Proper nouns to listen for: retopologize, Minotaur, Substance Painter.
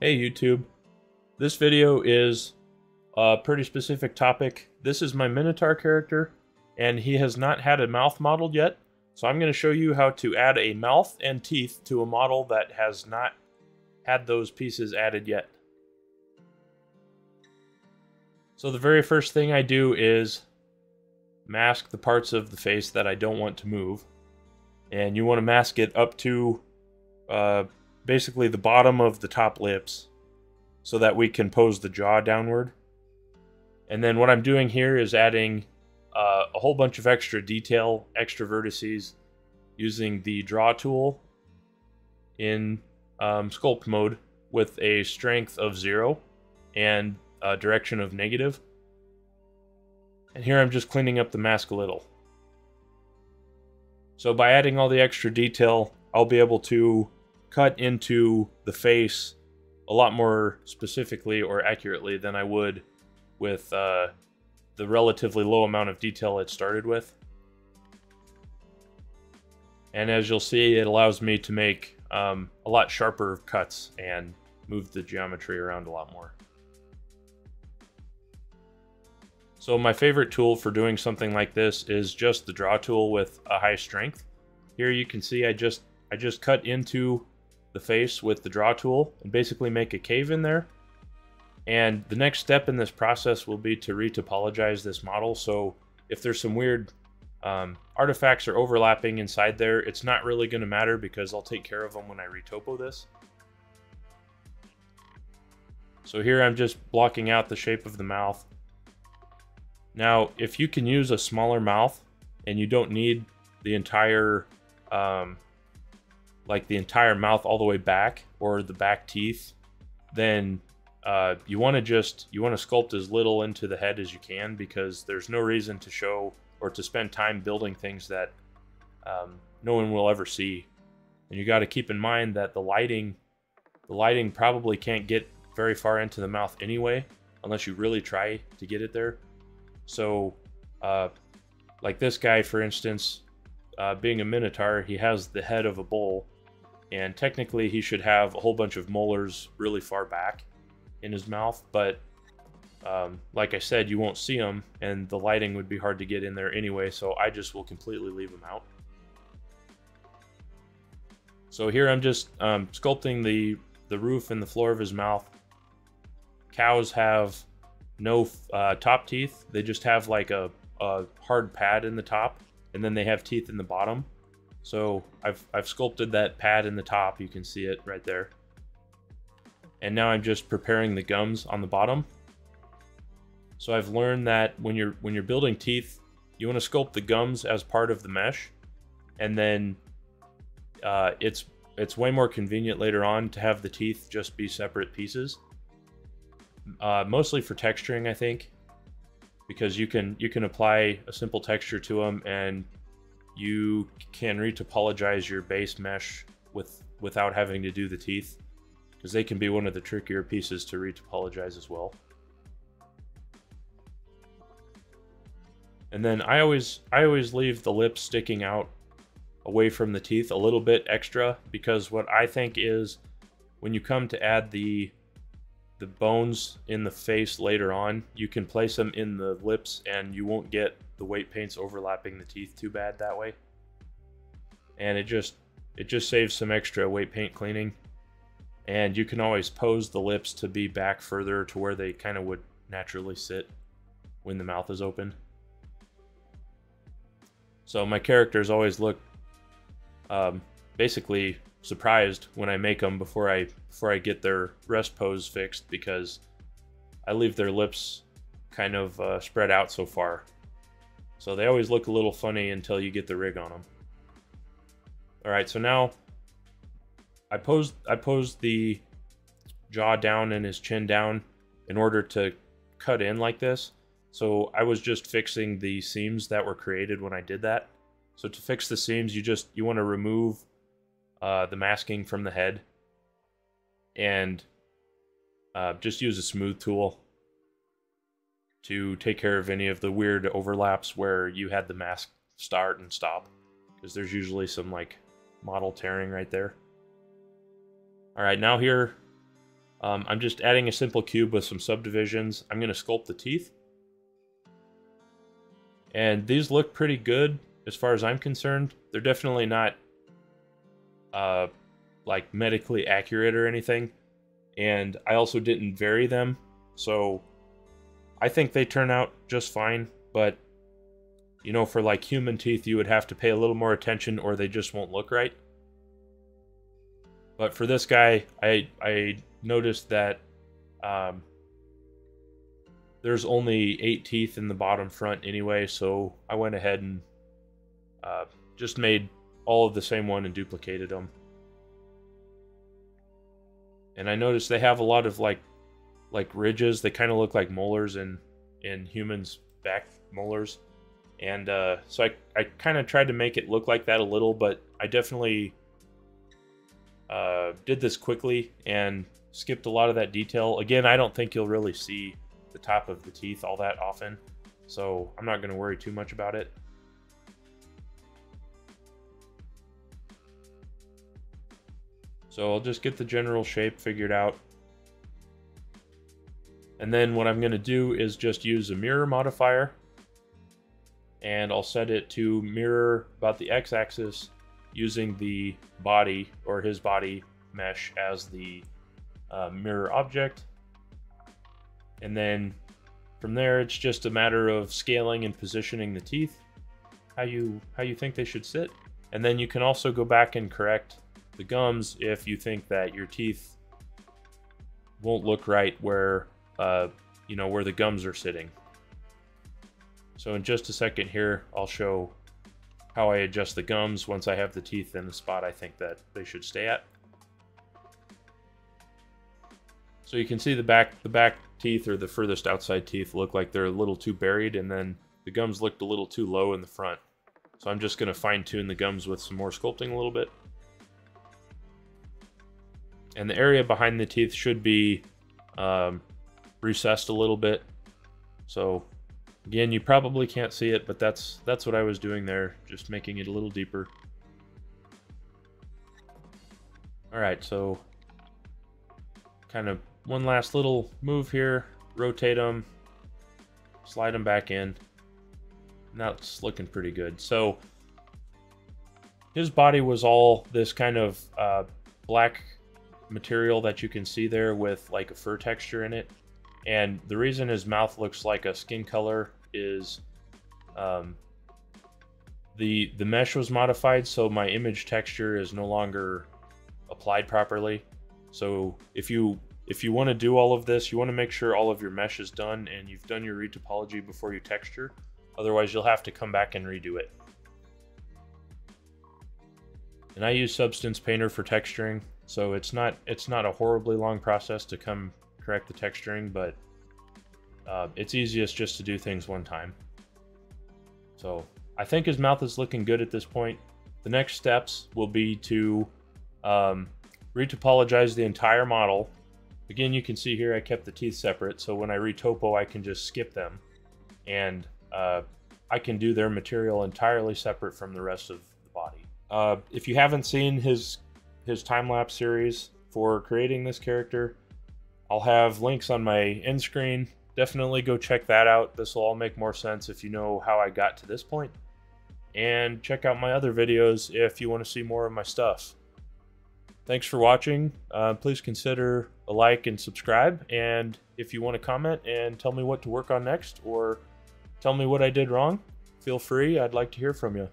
Hey YouTube, this video is a pretty specific topic. This is my Minotaur character and he has not had a mouth modeled yet. So I'm going to show you how to add a mouth and teeth to a model that has not had those pieces added yet. So the very first thing I do is mask the parts of the face that I don't want to move. And you want to mask it up to basically the bottom of the top lips so that we can pose the jaw downward. And then what I'm doing here is adding a whole bunch of extra detail, extra vertices using the draw tool in sculpt mode with a strength of 0 and a direction of negative. And here I'm just cleaning up the mask a little. So by adding all the extra detail, I'll be able to cut into the face a lot more specifically or accurately than I would with the relatively low amount of detail it started with. And as you'll see, it allows me to make a lot sharper cuts and move the geometry around a lot more. So my favorite tool for doing something like this is just the draw tool with a high strength. Here you can see I just cut into the face with the draw tool and basically make a cave in there. And the next step in this process will be to retopologize this model. So if there's some weird artifacts or overlapping inside there, it's not really going to matter because I'll take care of them when I retopo this. So here I'm just blocking out the shape of the mouth. Now, if you can use a smaller mouth and you don't need the entire like the entire mouth all the way back or the back teeth, then you want to sculpt as little into the head as you can, because there's no reason to show or to spend time building things that no one will ever see. And you got to keep in mind that the lighting probably can't get very far into the mouth anyway, unless you really try to get it there. So like this guy, for instance, being a Minotaur, he has the head of a bull. And technically he should have a whole bunch of molars really far back in his mouth, but like I said, you won't see them and the lighting would be hard to get in there anyway, so I just will completely leave them out. So here I'm just sculpting the roof and the floor of his mouth. Cows have no top teeth. They just have like a hard pad in the top, and then they have teeth in the bottom. So I've sculpted that pad in the top. You can see it right there. And now I'm just preparing the gums on the bottom. So I've learned that when you're building teeth, you want to sculpt the gums as part of the mesh, and then it's way more convenient later on to have the teeth just be separate pieces. Mostly for texturing, I think, because you can apply a simple texture to them and you can retopologize your base mesh without having to do the teeth, because they can be one of the trickier pieces to retopologize as well. And then I always leave the lips sticking out away from the teeth a little bit extra, because what I think is when you come to add the bones in the face later on, you can place them in the lips and you won't get the weight paints overlapping the teeth too bad that way. And it just saves some extra weight paint cleaning. And you can always pose the lips to be back further to where they kind of would naturally sit when the mouth is open. So my characters always look basically surprised when I make them before I get their rest pose fixed, because I leave their lips kind of spread out so far. So they always look a little funny until you get the rig on them. All right, so now I posed the jaw down and his chin down in order to cut in like this. So I was just fixing the seams that were created when I did that. So to fix the seams, you want to remove the masking from the head and just use a smooth tool to take care of any of the weird overlaps where you had the mask start and stop, because there's usually some like model tearing right there. All right, now here I'm just adding a simple cube with some subdivisions. I'm going to sculpt the teeth. And these look pretty good as far as I'm concerned. They're definitely not like medically accurate or anything. And I also didn't vary them. So I think they turn out just fine. But, you know, for like human teeth, you would have to pay a little more attention or they just won't look right. But for this guy, I noticed that there's only 8 teeth in the bottom front anyway, so I went ahead and just made all of the same one and duplicated them. And I noticed they have a lot of like ridges. They kind of look like molars in humans' back molars. And so I kind of tried to make it look like that a little, but I definitely did this quickly and skipped a lot of that detail. Again, I don't think you'll really see the top of the teeth all that often, so I'm not going to worry too much about it. So I'll just get the general shape figured out. And then what I'm going to do is just use a mirror modifier, and I'll set it to mirror about the x-axis, using the body or his body mesh as the mirror object. And then from there, it's just a matter of scaling and positioning the teeth how you think they should sit. And then you can also go back and correct the gums if you think that your teeth won't look right where you know, where the gums are sitting. So in just a second here, I'll show how I adjust the gums once I have the teeth in the spot I think that they should stay at. So you can see the back teeth, or the furthest outside teeth, look like they're a little too buried, and then the gums looked a little too low in the front. So I'm just going to fine tune the gums with some more sculpting a little bit. And the area behind the teeth should be recessed a little bit. So again, you probably can't see it, but that's what I was doing there, just making it a little deeper. All right, so kind of one last little move here, rotate them, slide them back in. And that's looking pretty good. So his body was all this kind of black material that you can see there with like a fur texture in it. And the reason his mouth looks like a skin color is the mesh was modified, so my image texture is no longer applied properly. So if you want to do all of this, you want to make sure all of your mesh is done and you've done your retopology before you texture. Otherwise, you'll have to come back and redo it. And I use Substance Painter for texturing, so it's not a horribly long process to come correct the texturing, but it's easiest just to do things one time. So I think his mouth is looking good at this point. The next steps will be to retopologize the entire model. Again, you can see here I kept the teeth separate, so when I retopo I can just skip them, and I can do their material entirely separate from the rest of the body. If you haven't seen his time-lapse series for creating this character, I'll have links on my end screen. Definitely go check that out. This will all make more sense if you know how I got to this point. And check out my other videos if you want to see more of my stuff. Thanks for watching. Please consider a like and subscribe. And if you want to comment and tell me what to work on next, or tell me what I did wrong, feel free. I'd like to hear from you.